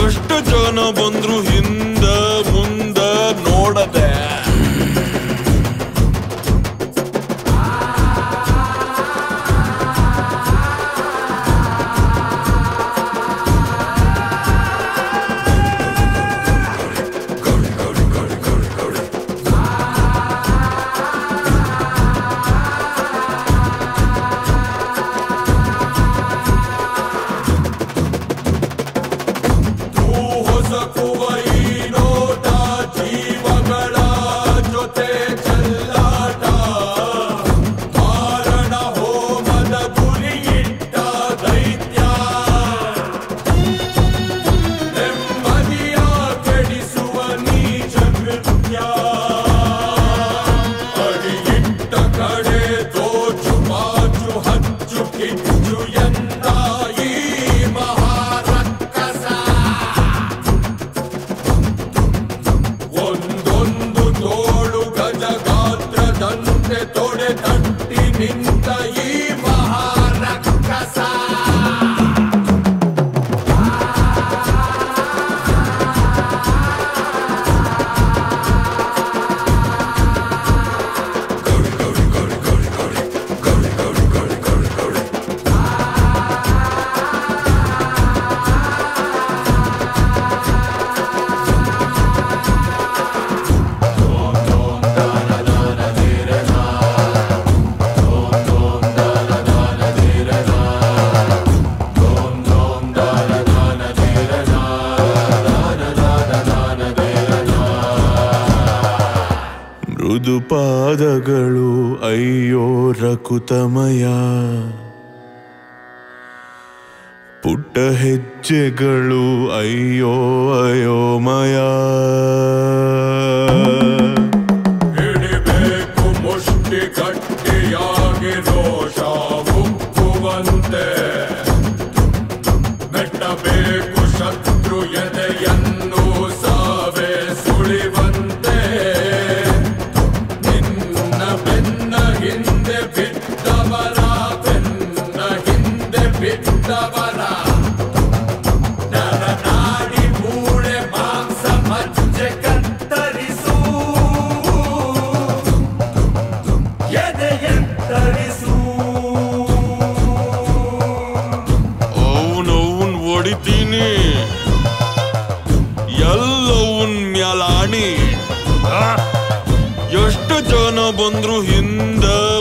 ಎಷ್ಟು ಜನ ಬಂದ್ರು ಹಿಂದ ಮುಂದ ನೋಡದೆ ಮೃದುಪಾದಗಳು ಅಯ್ಯೋ ರಕುತಮಯ, ಪುಟ್ಟ ಹೆಜ್ಜೆಗಳು ಅಯ್ಯೋ ಅಯೋಮಯ. ಹಿಡಿಬೇಕು ಮುಷ್ಟಿ ಕಟ್ಟಿಯಾಗಿ ದೋಷ ಮುಕ್ಕುವಂತೆ, ಮೆಟ್ಟಬೇಕು ಶತ್ರು ಎದೆಯನ್ನು ಸಾವೆ ಸುಳಿವಂತೆ. ಎಷ್ಟು ಜನ ಬಂದ್ರು ಹಿಂದ